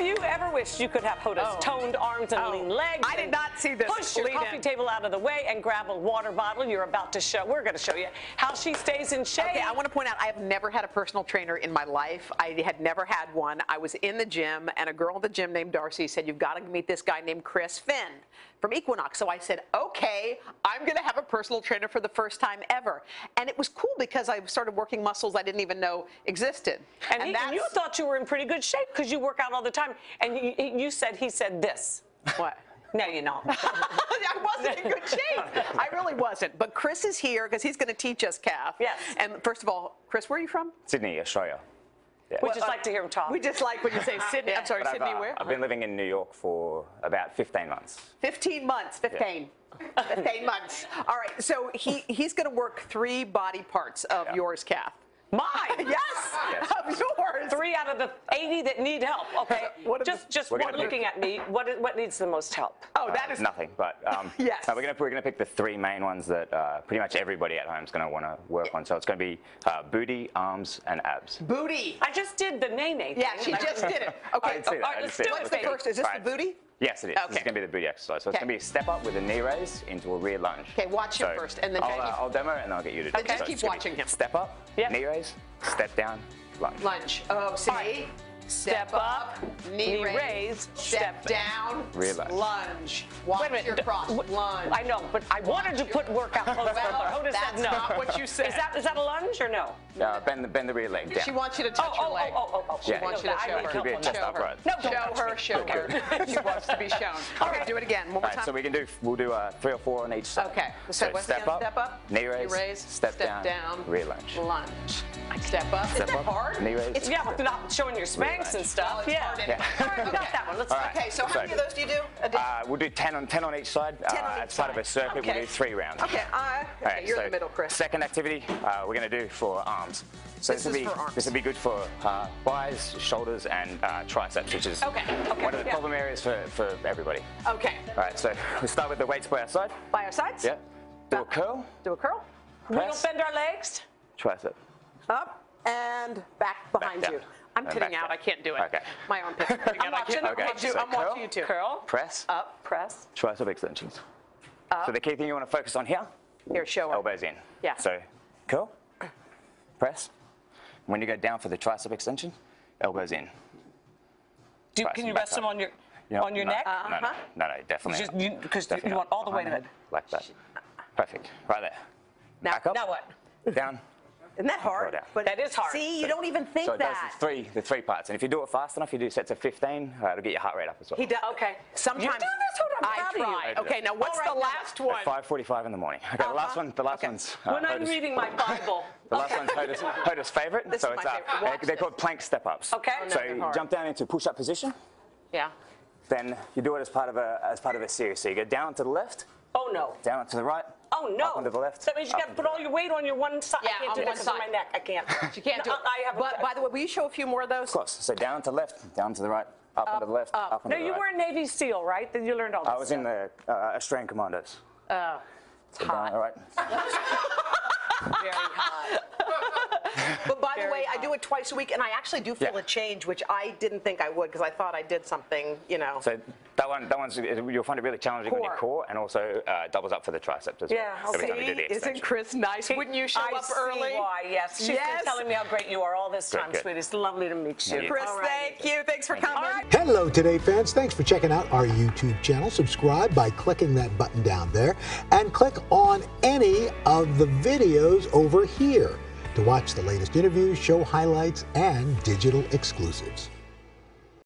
If you ever wished you could have Hoda's toned arms and lean legs. I did not see this. Push your coffee table out of the way and grab a water bottle. You're about to show. We're going to show you how she stays in shape. Okay, I want to point out I have never had a personal trainer in my life. I had never had one. I was in the gym, and a girl at the gym named Darcy said, you've got to meet this guy named Chris Finn from Equinox. So I said, okay, I'm going to have a personal trainer for the first time ever. And it was cool because I started working muscles I didn't even know existed. And you thought you were in pretty good shape because you work out all the time. And you said, he said this. What? No, you're not. I wasn't in good shape. I really wasn't. But Chris is here because he's going to teach us calf. Yes. And first of all, Chris, where are you from? Sydney, Australia. Yeah. We just like to hear him talk. We just like when you say Sydney. I'm sorry, Sydney, where? I've been living in New York for about 15 months. 15 months, 15. Yeah. 15 months. All right, so he's going to work three body parts of yours, calf. Mine? Yes. Of yours. 3 out of the 80 that need help. Okay. Just looking at me. What needs the most help? Oh, that is nothing. But yes. No, we're gonna pick the 3 main ones that pretty much everybody at home is gonna want to work on. So it's gonna be booty, arms, and abs. Booty. I just did the nay-nay. Yeah, she just did it. Okay. I did see that. All right, let's do it. The first. Is this the booty? Yes, it is. Okay. This is going to be the booty exercise. So it's going to be a step up with a knee raise into a rear lunge. Okay, watch him first. And then I'll demo it and I'll get you to do it. Just keep watching him. Step up, knee raise, step down, lunge. Lunge. Oh, see? Right. Step up, knee raise, step down, rear lunge. Lunge. Watch your cross. Lunge. I know, but I wanted to put workout clothes on. That's not what you said. Is that a lunge or no? Bend the rear leg down. She wants you to touch your leg. She wants you to show her. She wants to be shown. All right, do it again. One more time. So we'll do 3 or 4 on each side. Okay. So step up, knee raise, step down, rear lunge. Lunge. Step up. Is that hard? Knee raise. It's not showing your spank and stuff. All right, we got that one. Let's okay, so how many of those do you do? We'll do 10 on each side. Outside of a circuit, we'll do 3 rounds. Okay, you're in the middle, Chris. Second activity we're going to do for arms. So this would be good for thighs, shoulders, and triceps, which is one of the problem areas for everybody. Okay. All right, so we'll start with the weights by our side. By our sides? Yeah. Do a curl. Do a curl. We don't bend our legs. Tricep. Up and back behind you. I'm pitting out. I can't do it. Okay. My armpit's pitting out. I'm watching you too. Curl. Press. Up. Press. Tricep extensions. Up. So the key thing you want to focus on here. Here, show elbows in. Yeah. So curl. Press. When you go down for the tricep extension, elbows in. Can you rest them on your neck? No, definitely not. Because you want all the weight of it. Like that. Perfect. Right there. Now, back up. Now what? Down. Isn't that hard? But that is hard. See, you don't even think so that. So it does the 3 parts. And if you do it fast enough, you do sets of 15, it'll get your heart rate up as well. He does, okay. Sometimes you do this, I try. Okay, now what's the last one? At 5:45 in the morning. Okay, the last one, one's... when I'm reading my Bible. The last one's Hoda's favorite. This is my favorite. They're called plank step-ups. Okay. So you jump down into push-up position. Yeah. Then you do it as part of a series. So you go down to the left. Oh, no. Down to the right. Oh, no. Up onto the left. That means you got to put all your weight on your one side. Yeah, I can't do this on my neck. I can't. You can't do it. But by the way, will you show a few more of those? Of course. So down to the left, down to the right, up onto the left, up onto the right. No, you were a Navy SEAL, right? Then you learned all this. I was in the Australian Commandos. Oh, it's hot. All right. Very hot. But by the way, I do it twice a week, and I actually do feel a change, which I didn't think I would because I thought I did something, you know. So that one's you'll find it really challenging on your core, and also doubles up for the triceps as well. Yeah, see, isn't Chris nice? Wouldn't you show up early? I see why. Yes, she's been telling me how great you are all this time, sweetie. It's lovely to meet you, Chris. Thank you. Thanks for coming. Hello, Today fans. Thanks for checking out our YouTube channel. Subscribe by clicking that button down there, and click on any of the videos over here to watch the latest interviews, show highlights, and digital exclusives.